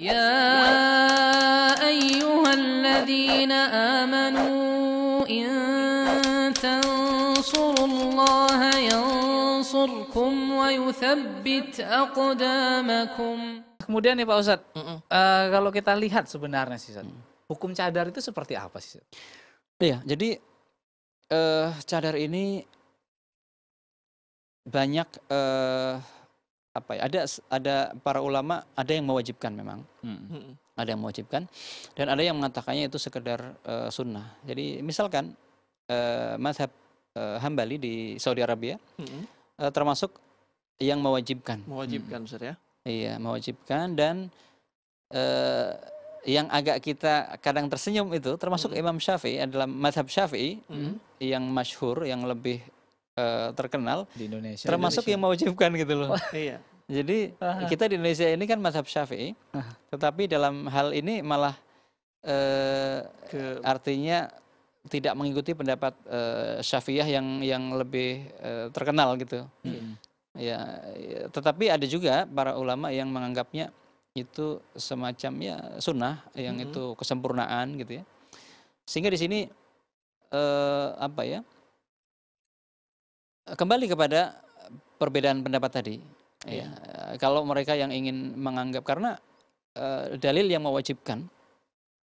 يا أيها الذين آمنوا إن تنصروا الله ينصركم ويثبت أقدامكم. Kemudian ya Pak Ustadz, kalau kita lihat sebenarnya sih Ustadz, hukum cadar itu seperti apa sih Ustadz? Iya, jadi cadar ini banyak apa ya, ada para ulama, ada yang mewajibkan memang, ada yang mewajibkan, dan ada yang mengatakannya itu sekedar sunnah. Jadi misalkan mazhab Hambali di Saudi Arabia termasuk yang mewajibkan Ustaz ya. Iya, mewajibkan, dan yang agak kita kadang tersenyum itu termasuk Imam Syafi'i, adalah mazhab Syafi'i yang masyhur, yang lebih terkenal di Indonesia, termasuk Indonesia yang mewajibkan gitu loh. Iya. Jadi kita di Indonesia ini kan mazhab Syafi'i, tetapi dalam hal ini malah artinya tidak mengikuti pendapat Syafi'iyah yang lebih terkenal gitu. Ya, tetapi ada juga para ulama yang menganggapnya itu semacam ya sunnah, yang itu kesempurnaan gitu ya. Sehingga di sini apa ya? Kembali kepada perbedaan pendapat tadi. Ya, kalau mereka yang ingin menganggap, karena dalil yang mewajibkan,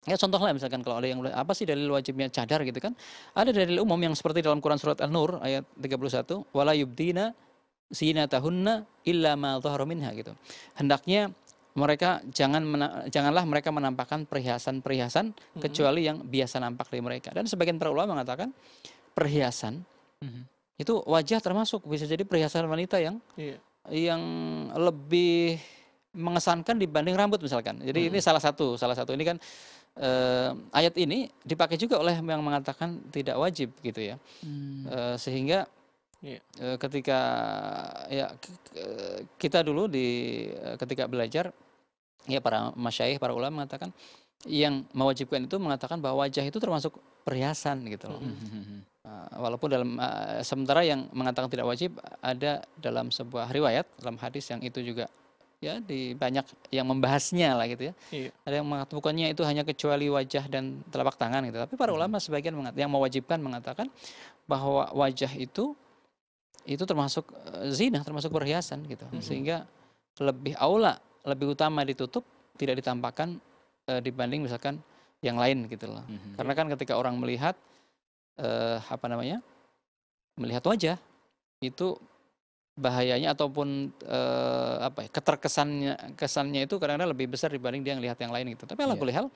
ya contohnya misalkan kalau ada yang apa sih dalil wajibnya cadar gitu kan, ada dalil umum yang seperti dalam Quran surat An-Nur ayat 31, wala yubdina zinatahunna illa ma dhahara minha gitu. Hendaknya mereka janganlah mereka menampakkan perhiasan-perhiasan kecuali yang biasa nampak dari mereka. Dan sebagian para ulama mengatakan perhiasan itu wajah termasuk, bisa jadi perhiasan wanita yang lebih mengesankan dibanding rambut misalkan. Jadi ini salah satu ini kan ayat ini dipakai juga oleh yang mengatakan tidak wajib gitu ya. Sehingga ketika ya kita dulu ketika belajar ya para masyaikh, para ulama mengatakan yang mewajibkan itu mengatakan bahwa wajah itu termasuk perhiasan gitu loh. Walaupun dalam sementara yang mengatakan tidak wajib ada dalam sebuah riwayat dalam hadis yang itu juga ya banyak yang membahasnya lah gitu ya. Ada yang mengatakan bukannya itu hanya kecuali wajah dan telapak tangan gitu. Tapi para ulama sebagian yang mewajibkan mengatakan bahwa wajah itu termasuk zina, termasuk perhiasan gitu. Sehingga lebih aula, lebih utama ditutup, tidak ditampakkan dibanding misalkan yang lain gitu loh. Karena kan ketika orang melihat melihat wajah itu bahayanya ataupun kesannya itu kadang-kadang lebih besar dibanding dia melihat yang lain gitu. Tapi ala kulli hal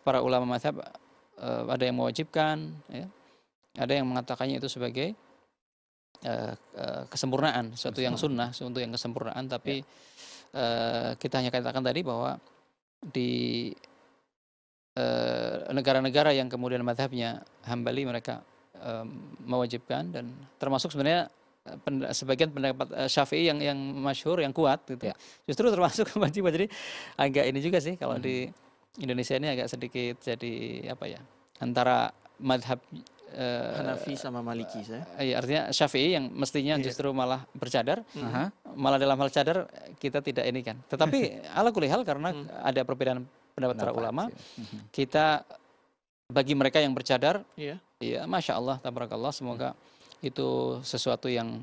para ulama mazhab ada yang mewajibkan, ya, ada yang mengatakannya itu sebagai kesempurnaan, suatu yang sunnah, untuk yang kesempurnaan. Tapi kita hanya katakan tadi bahwa di negara-negara yang kemudian mazhabnya Hambali mereka mewajibkan, dan termasuk sebenarnya sebagian pendapat Syafi'i yang masyhur, yang kuat gitu. Justru termasuk kewajiban. Jadi agak ini juga sih kalau di Indonesia ini agak sedikit jadi apa ya, antara mazhab Hanafi sama Maliki saya. Artinya Syafi'i yang mestinya justru malah bercadar, malah dalam hal cadar kita tidak ini kan. Tetapi ala kulli hal karena ada perbedaan pendapat para ulama, kita bagi mereka yang bercadar, ya masya Allah, tabarakallah, semoga itu sesuatu yang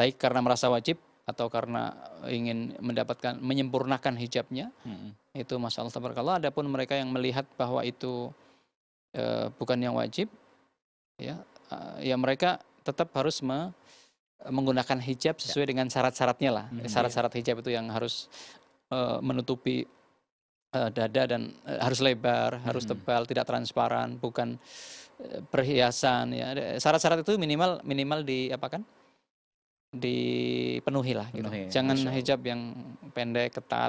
baik karena merasa wajib atau karena ingin mendapatkan, menyempurnakan hijabnya, itu masya Allah, tabarakallah. Adapun mereka yang melihat bahwa itu bukan yang wajib, ya mereka tetap harus menggunakan hijab sesuai dengan syarat-syaratnya lah. Syarat-syarat hijab itu yang harus menutupi dada dan harus lebar, harus tebal, tidak transparan, bukan perhiasan ya. Syarat-syarat itu minimal diapakan? Dipenuhi lah gitu. Jangan hijab yang pendek, ketat